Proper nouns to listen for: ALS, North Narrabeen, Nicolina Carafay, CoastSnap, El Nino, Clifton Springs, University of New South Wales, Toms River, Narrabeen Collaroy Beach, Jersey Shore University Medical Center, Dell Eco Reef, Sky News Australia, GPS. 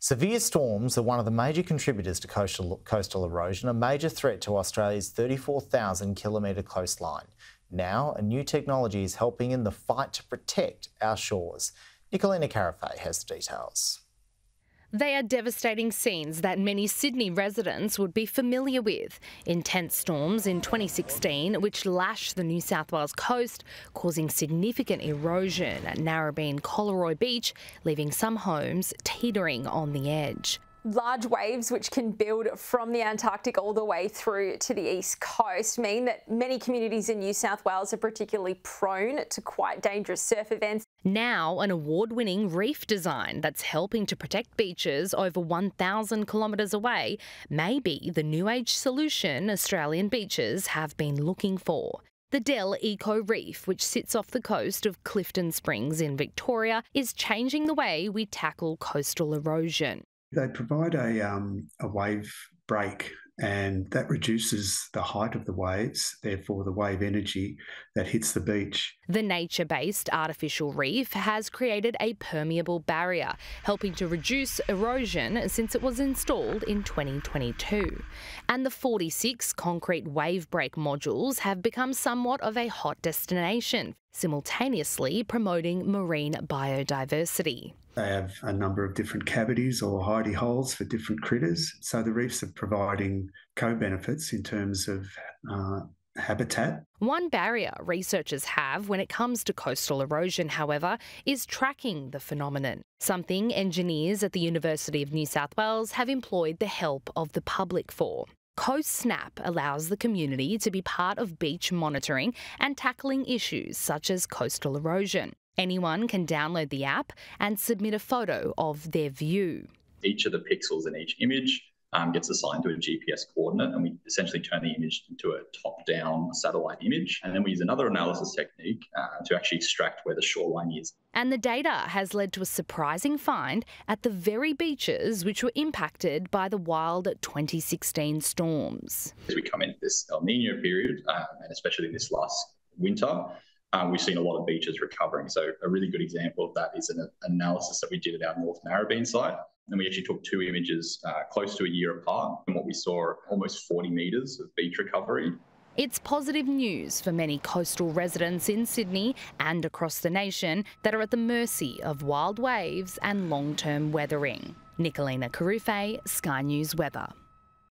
Severe storms are one of the major contributors to coastal erosion, a major threat to Australia's 34,000-kilometre coastline. Now, a new technology is helping in the fight to protect our shores. Nicolina Carafay has the details. They are devastating scenes that many Sydney residents would be familiar with. Intense storms in 2016 which lashed the New South Wales coast, causing significant erosion at Narrabeen Collaroy Beach, leaving some homes teetering on the edge. Large waves which can build from the Antarctic all the way through to the east coast mean that many communities in New South Wales are particularly prone to quite dangerous surf events. Now, an award-winning reef design that's helping to protect beaches over 1,000 kilometres away may be the new age solution Australian beaches have been looking for. The Dell Eco Reef, which sits off the coast of Clifton Springs in Victoria, is changing the way we tackle coastal erosion. They provide a wave break, and that reduces the height of the waves, therefore the wave energy that hits the beach. The nature-based artificial reef has created a permeable barrier, helping to reduce erosion since it was installed in 2022. And the 46 concrete wave break modules have become somewhat of a hot destination, simultaneously promoting marine biodiversity. They have a number of different cavities or hidey holes for different critters, so the reefs are providing co-benefits in terms of habitat. One barrier researchers have when it comes to coastal erosion, however, is tracking the phenomenon, something engineers at the University of New South Wales have employed the help of the public for. CoastSnap allows the community to be part of beach monitoring and tackling issues such as coastal erosion. Anyone can download the app and submit a photo of their view. Each of the pixels in each image gets assigned to a GPS coordinate, and we essentially turn the image into a top-down satellite image, and then we use another analysis technique to actually extract where the shoreline is. And the data has led to a surprising find at the very beaches which were impacted by the wild 2016 storms. As we come into this El Nino period, and especially this last winter, we've seen a lot of beaches recovering. So a really good example of that is an analysis that we did at our North Narrabeen site. And we actually took two images close to a year apart, and what we saw almost 40 metres of beach recovery. It's positive news for many coastal residents in Sydney and across the nation that are at the mercy of wild waves and long-term weathering. Nicolina Carafay, Sky News Weather.